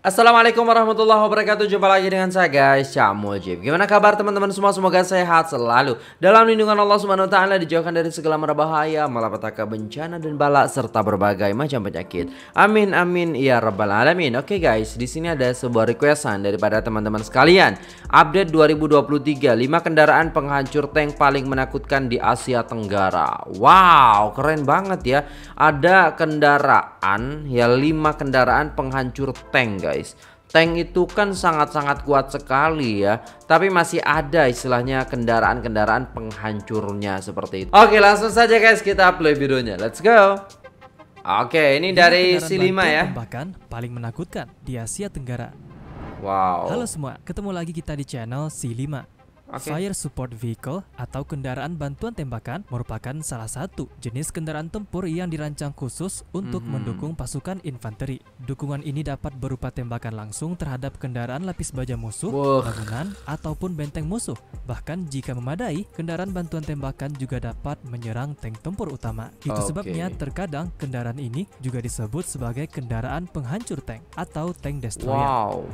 Assalamualaikum warahmatullahi wabarakatuh. Jumpa lagi dengan saya guys, Cak Mojib. Gimana kabar teman-teman semua? Semoga sehat selalu, dalam lindungan Allah Subhanahu wa Ta'ala, dijauhkan dari segala mara bahaya, malapetaka, bencana dan bala, serta berbagai macam penyakit. Amin amin ya rabbal alamin. Oke guys, di sini ada sebuah requestan daripada teman-teman sekalian. Update 2023, 5 kendaraan penghancur tank paling menakutkan di Asia Tenggara. Wow, keren banget ya. Ada kendaraan ya, 5 kendaraan penghancur tank guys. Tank itu kan sangat-sangat kuat sekali ya, tapi masih ada istilahnya kendaraan-kendaraan penghancurnya seperti itu. Oke, langsung saja guys kita play videonya, let's go. Oke, ini dari C5 ya, bahkan paling menakutkan di Asia Tenggara. Wow. Halo semua, ketemu lagi kita di channel C5. Okay. Fire Support Vehicle atau kendaraan bantuan tembakan merupakan salah satu jenis kendaraan tempur yang dirancang khusus untuk mendukung pasukan infanteri. Dukungan ini dapat berupa tembakan langsung terhadap kendaraan lapis baja musuh, bangunan, ataupun benteng musuh. Bahkan jika memadai, kendaraan bantuan tembakan juga dapat menyerang tank tempur utama. Itu sebabnya terkadang kendaraan ini juga disebut sebagai kendaraan penghancur tank atau tank destroyer. Wow.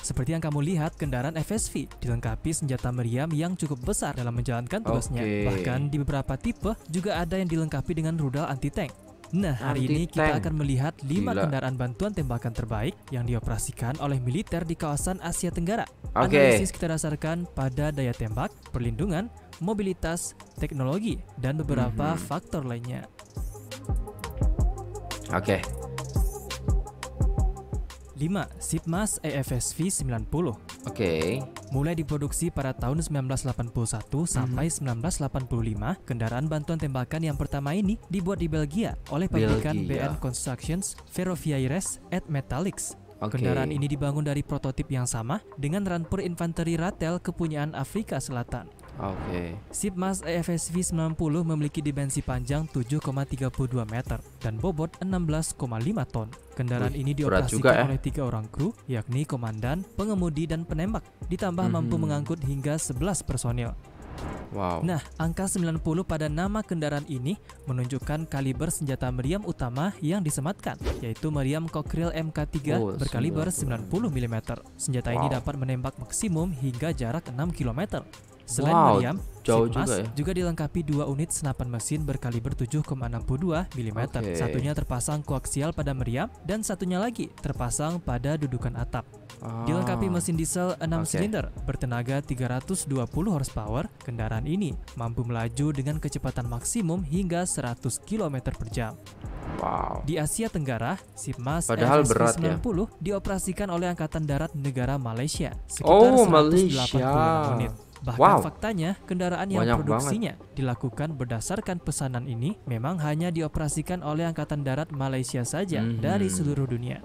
Seperti yang kamu lihat, kendaraan FSV dilengkapi senjata meriam yang cukup besar dalam menjalankan tugasnya. Bahkan di beberapa tipe juga ada yang dilengkapi dengan rudal anti-tank. Nah, hari ini kita akan melihat 5 kendaraan bantuan tembakan terbaik yang dioperasikan oleh militer di kawasan Asia Tenggara. Analisis kita dasarkan pada daya tembak, perlindungan, mobilitas, teknologi, dan beberapa faktor lainnya. Oke. 5. Sibmas FSV 90. Oke. Mulai diproduksi pada tahun 1981 sampai 1985, kendaraan bantuan tembakan yang pertama ini dibuat di Belgia oleh pabrikan BN Constructions Ferroviaires et Metallics. Kendaraan ini dibangun dari prototip yang sama dengan rampur infanteri Ratel kepunyaan Afrika Selatan. Sibmas FSV 90 memiliki dimensi panjang 7,32 meter dan bobot 16,5 ton. Kendaraan ini dioperasikan oleh 3 orang kru, yakni komandan, pengemudi, dan penembak, ditambah mampu mengangkut hingga 11 personil. Wow. Nah, angka 90 pada nama kendaraan ini menunjukkan kaliber senjata meriam utama yang disematkan, yaitu meriam Cockerill Mk3 berkaliber 90 mm. Senjata ini dapat menembak maksimum hingga jarak 6 km. Selain meriam, Sibmas juga dilengkapi 2 unit senapan mesin berkaliber 7,62 mm. Satunya terpasang koaksial pada meriam dan satunya lagi terpasang pada dudukan atap. Dilengkapi mesin diesel 6 silinder bertenaga 320 horsepower. Kendaraan ini mampu melaju dengan kecepatan maksimum hingga 100 km/jam. Wow. Di Asia Tenggara, Sibmas FSV 90 dioperasikan oleh Angkatan Darat Negara Malaysia sekitar 180 menit. Bahkan faktanya, kendaraan yang produksinya dilakukan berdasarkan pesanan ini memang hanya dioperasikan oleh Angkatan Darat Malaysia saja dari seluruh dunia.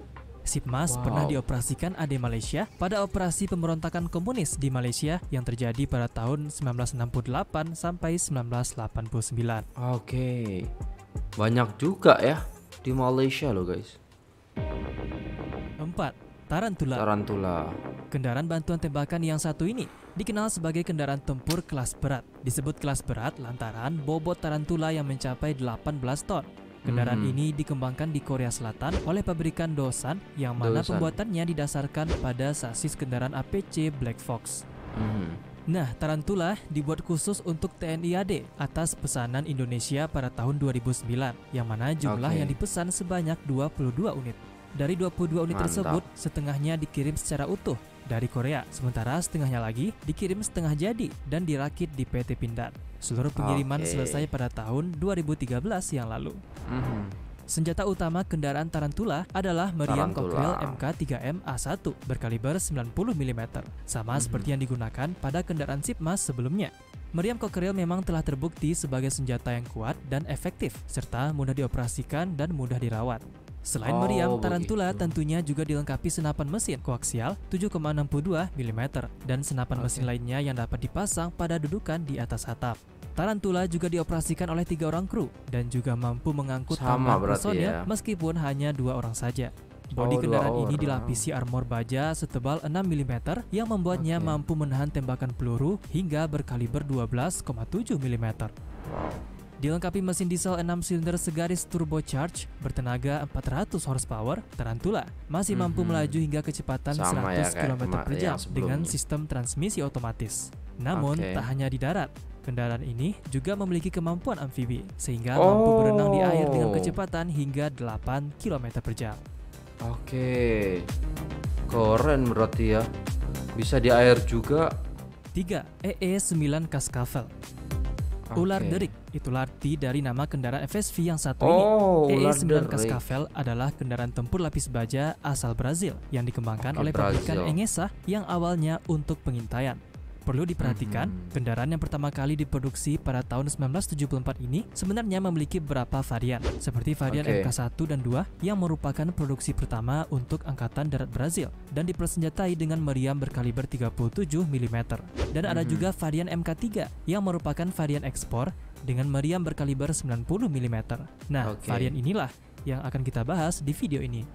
Sibmas pernah dioperasikan AD Malaysia pada operasi pemberontakan komunis di Malaysia yang terjadi pada tahun 1968 sampai 1989. Banyak juga ya di Malaysia loh guys. 4. Tarantula. Kendaraan bantuan tembakan yang satu ini dikenal sebagai kendaraan tempur kelas berat. Disebut kelas berat lantaran bobot Tarantula yang mencapai 18 ton. Kendaraan ini dikembangkan di Korea Selatan oleh pabrikan Dosan, yang mana pembuatannya didasarkan pada sasis kendaraan APC Black Fox. Nah, Tarantula dibuat khusus untuk TNI AD atas pesanan Indonesia pada tahun 2009, yang mana jumlah yang dipesan sebanyak 22 unit. Dari 22 unit tersebut, setengahnya dikirim secara utuh dari Korea, sementara setengahnya lagi dikirim setengah jadi dan dirakit di PT Pindad. Seluruh pengiriman selesai pada tahun 2013 yang lalu. Senjata utama kendaraan Tarantula adalah meriam Cockerill Mk3 M-A1 berkaliber 90 mm, sama seperti yang digunakan pada kendaraan Sibmas sebelumnya. Meriam Cockerill memang telah terbukti sebagai senjata yang kuat dan efektif, serta mudah dioperasikan dan mudah dirawat. Selain meriam, Tarantula tentunya juga dilengkapi senapan mesin koaksial 7,62 mm dan senapan mesin lainnya yang dapat dipasang pada dudukan di atas atap. Tarantula juga dioperasikan oleh 3 orang kru dan juga mampu mengangkut tambahan personil meskipun hanya 2 orang saja. Bodi kendaraan ini dilapisi armor baja setebal 6 mm yang membuatnya mampu menahan tembakan peluru hingga berkaliber 12,7 mm. Dilengkapi mesin diesel 6 silinder segaris turbocharged bertenaga 400 horsepower, Tarantula masih mampu melaju hingga kecepatan 100 km/jam dengan sistem transmisi otomatis. Namun, tak hanya di darat, kendaraan ini juga memiliki kemampuan amfibi sehingga mampu berenang di air dengan kecepatan hingga 8 km/jam. Oke, keren berarti ya. Bisa di air juga. 3. EE-9 Cascavel. Ular derik, itulah arti dari nama kendaraan FSV yang satu ini. EE-9 Cascavel adalah kendaraan tempur lapis baja asal Brazil yang dikembangkan oleh pabrikan Engesa yang awalnya untuk pengintaian. Perlu diperhatikan, kendaraan yang pertama kali diproduksi pada tahun 1974 ini sebenarnya memiliki beberapa varian, seperti varian MK1 dan 2 yang merupakan produksi pertama untuk Angkatan Darat Brazil dan dipersenjatai dengan meriam berkaliber 37 mm. Dan ada juga varian MK3 yang merupakan varian ekspor dengan meriam berkaliber 90 mm. Nah, varian inilah yang akan kita bahas di video ini.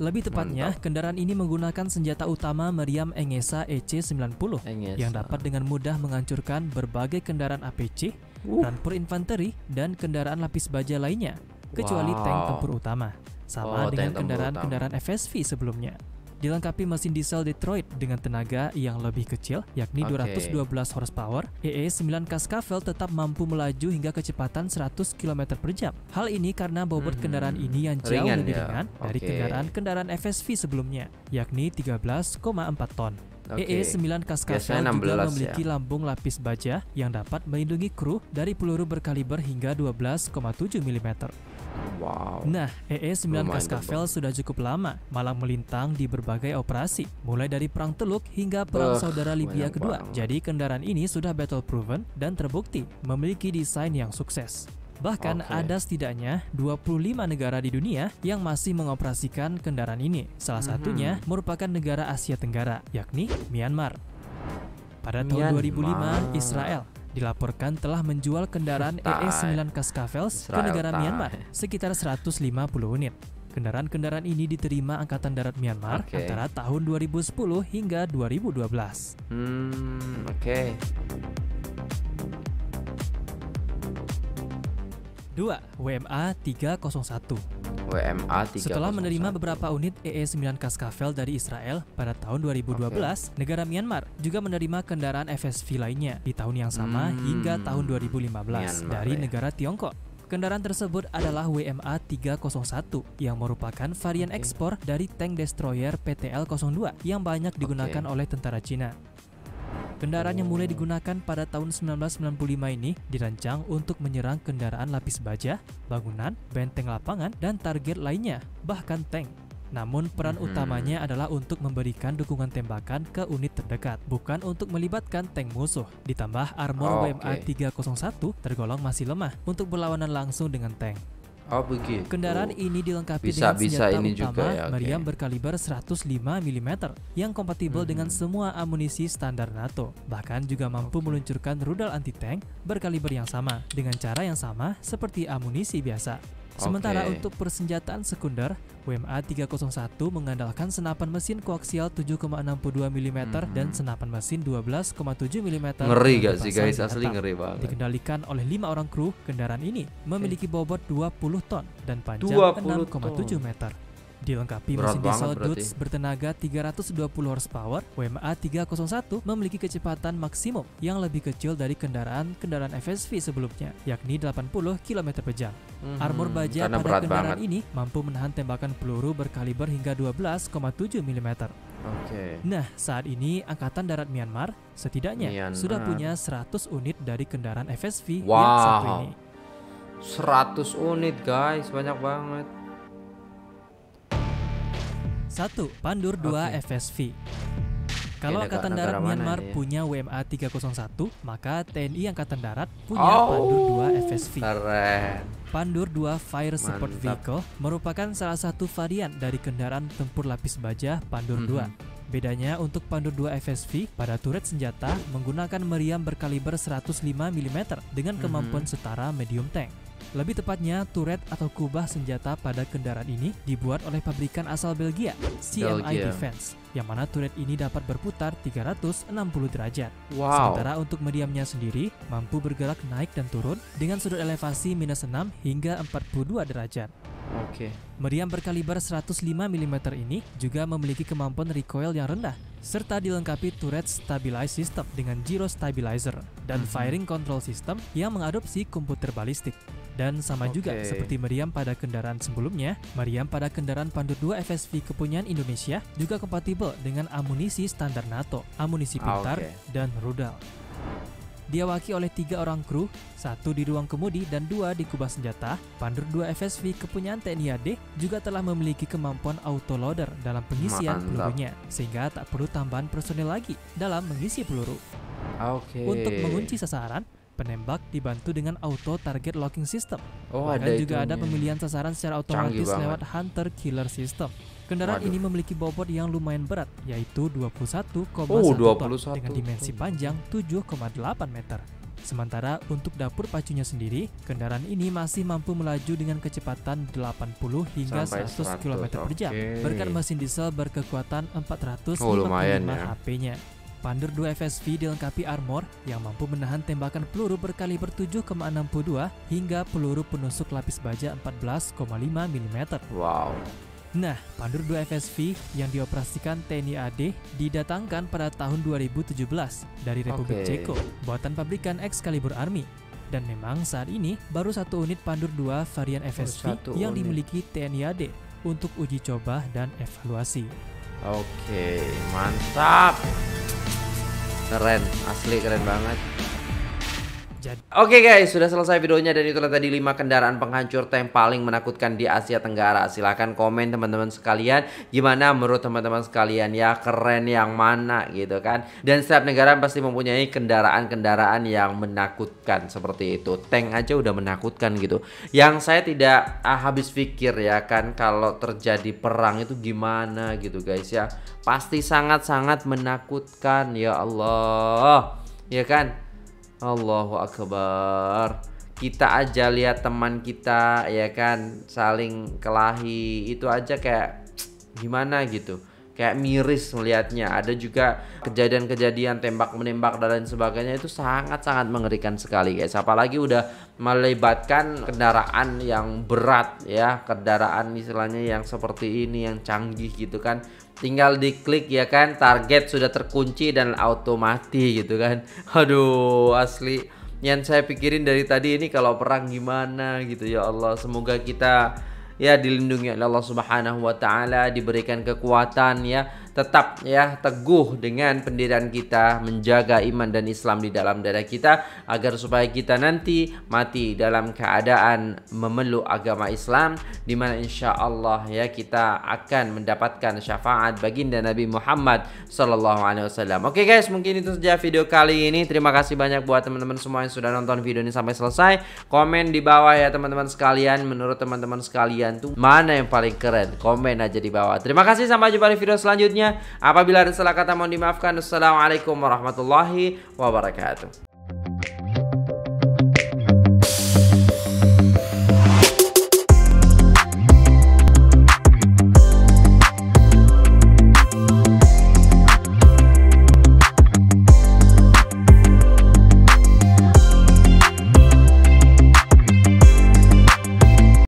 Lebih tepatnya, kendaraan ini menggunakan senjata utama meriam Engesa EC-90 yang dapat dengan mudah menghancurkan berbagai kendaraan APC, rampur infanteri, dan kendaraan lapis baja lainnya, kecuali tank tempur utama, sama dengan kendaraan-kendaraan FSV sebelumnya. Dilengkapi mesin diesel Detroit dengan tenaga yang lebih kecil, yakni 212 horsepower, EE-9 Cascavel tetap mampu melaju hingga kecepatan 100 km/jam. Hal ini karena bobot kendaraan ini yang jauh lebih ringan dari kendaraan-kendaraan FSV sebelumnya, yakni 13,4 ton. EE-9 Cascavel juga memiliki lambung lapis baja yang dapat melindungi kru dari peluru berkaliber hingga 12,7 mm. Nah, EE-9 Cascavel sudah cukup lama malang melintang di berbagai operasi, mulai dari Perang Teluk hingga Perang Saudara Libya kedua. Jadi kendaraan ini sudah battle proven dan terbukti memiliki desain yang sukses. Bahkan ada setidaknya 25 negara di dunia yang masih mengoperasikan kendaraan ini. Salah satunya merupakan negara Asia Tenggara, yakni Myanmar. Pada tahun 2005, Israel dilaporkan telah menjual kendaraan EE-9 Cascavel ke negara Myanmar sekitar 150 unit. Kendaraan-kendaraan ini diterima Angkatan Darat Myanmar antara tahun 2010 hingga 2012. Oke. 2. WMA-301. Setelah menerima beberapa unit EE-9 Cascavel dari Israel pada tahun 2012, negara Myanmar juga menerima kendaraan FSV lainnya di tahun yang sama hingga tahun 2015 dari negara Tiongkok. Kendaraan tersebut adalah WMA-301 yang merupakan varian ekspor dari tank destroyer PTL-02 yang banyak digunakan oleh tentara Cina. Kendaraan yang mulai digunakan pada tahun 1995 ini dirancang untuk menyerang kendaraan lapis baja, bangunan, benteng lapangan, dan target lainnya, bahkan tank. Namun peran utamanya adalah untuk memberikan dukungan tembakan ke unit terdekat, bukan untuk melibatkan tank musuh. Ditambah armor WMA-301 tergolong masih lemah untuk berlawanan langsung dengan tank. Kendaraan ini dilengkapi dengan senjata ini utama juga, meriam berkaliber 105 mm yang kompatibel dengan semua amunisi standar NATO. Bahkan juga mampu meluncurkan rudal anti-tank berkaliber yang sama dengan cara yang sama seperti amunisi biasa. Sementara untuk persenjataan sekunder, WMA-301 mengandalkan senapan mesin koaksial 7,62 mm dan senapan mesin 12,7 mm. Ngeri gak sih guys? Asli ngeri banget. Dikendalikan oleh 5 orang kru, kendaraan ini memiliki bobot 20 ton dan panjang 6,7 meter. Dilengkapi mesin diesel Deutz bertenaga 320 horsepower, WMA-301 memiliki kecepatan maksimum yang lebih kecil dari kendaraan-kendaraan FSV sebelumnya, yakni 80 km/jam. Armor baja pada kendaraan ini mampu menahan tembakan peluru berkaliber hingga 12,7 mm. Nah, saat ini Angkatan Darat Myanmar setidaknya sudah punya 100 unit dari kendaraan FSV yang satu ini. 100 unit guys, banyak banget. 1. Pandur-2 FSV. Kalau Angkatan Darat Myanmar punya WMA-301, maka TNI Angkatan Darat punya Pandur-2 FSV. Pandur-2 Fire Support Vehicle merupakan salah satu varian dari kendaraan tempur lapis baja Pandur-2. Bedanya untuk Pandur-2 FSV, pada turret senjata menggunakan meriam berkaliber 105 mm dengan kemampuan setara medium tank. Lebih tepatnya, turret atau kubah senjata pada kendaraan ini dibuat oleh pabrikan asal Belgia, CMI Defense, yang mana turret ini dapat berputar 360 derajat. Wow. Sementara untuk meriamnya sendiri, mampu bergerak naik dan turun dengan sudut elevasi -6 hingga 42 derajat. Oke. Meriam berkaliber 105 mm ini juga memiliki kemampuan recoil yang rendah, serta dilengkapi turret stabilize system dengan gyro stabilizer dan firing control system yang mengadopsi komputer balistik. Dan sama juga seperti meriam pada kendaraan sebelumnya, meriam pada kendaraan Pandur-2 FSV kepunyaan Indonesia juga kompatibel dengan amunisi standar NATO, amunisi pintar, dan rudal. Diawaki oleh 3 orang kru, 1 di ruang kemudi dan 2 di kubah senjata, Pandur-2 FSV kepunyaan TNI AD juga telah memiliki kemampuan autoloader dalam pengisian pelurunya, sehingga tak perlu tambahan personel lagi dalam mengisi peluru. Untuk mengunci sasaran, penembak dibantu dengan auto target locking system. Bahkan juga ada pemilihan sasaran secara otomatis lewat hunter killer system. Kendaraan ini memiliki bobot yang lumayan berat, yaitu 21,1 ton dengan dimensi panjang 7,8 meter. Sementara untuk dapur pacunya sendiri, kendaraan ini masih mampu melaju dengan kecepatan 80 hingga 100 km/jam berkat mesin diesel berkekuatan 455 HP-nya. Pandur-2 FSV dilengkapi armor yang mampu menahan tembakan peluru berkaliber 7,62 hingga peluru penusuk lapis baja 14,5 mm. Wow. Nah, Pandur-2 FSV yang dioperasikan TNI AD didatangkan pada tahun 2017 dari Republik Ceko, buatan pabrikan Excalibur Army. Dan memang saat ini baru 1 unit Pandur-2 varian FSV yang dimiliki TNI AD untuk uji coba dan evaluasi. Oke, mantap. Keren, asli keren banget. Oke guys, sudah selesai videonya dan itulah tadi 5 kendaraan penghancur tank paling menakutkan di Asia Tenggara. Silahkan komen teman-teman sekalian, gimana menurut teman-teman sekalian ya, keren yang mana gitu kan. Dan setiap negara pasti mempunyai kendaraan-kendaraan yang menakutkan seperti itu. Tank aja udah menakutkan gitu. Yang saya tidak habis pikir ya kan, kalau terjadi perang itu gimana gitu guys ya. Pasti sangat-sangat menakutkan ya Allah. Ya kan? Allahu Akbar. Kita aja lihat teman kita ya kan saling kelahi, itu aja kayak gimana gitu, kayak miris melihatnya. Ada juga kejadian-kejadian tembak menembak dan lain sebagainya, itu sangat-sangat mengerikan sekali guys. Apalagi udah melibatkan kendaraan yang berat ya, kendaraan istilahnya yang seperti ini, yang canggih gitu kan. Tinggal diklik ya kan, target sudah terkunci dan auto mati gitu kan. Aduh, asli yang saya pikirin dari tadi ini kalau perang gimana gitu ya Allah. Semoga kita ya dilindungi oleh Allah Subhanahu wa Ta'ala, diberikan kekuatan ya, tetap ya teguh dengan pendirian kita, menjaga iman dan Islam di dalam dada kita, agar supaya kita nanti mati dalam keadaan memeluk agama Islam, dimana insya Allah ya kita akan mendapatkan syafaat baginda Nabi Muhammad SAW. Oke guys, mungkin itu saja video kali ini. Terima kasih banyak buat teman-teman semua yang sudah nonton video ini sampai selesai. Komen di bawah ya teman-teman sekalian, menurut teman-teman sekalian tuh mana yang paling keren, komen aja di bawah. Terima kasih, sampai jumpa di video selanjutnya. Apabila ada salah kata mohon dimaafkan. Assalamualaikum warahmatullahi wabarakatuh.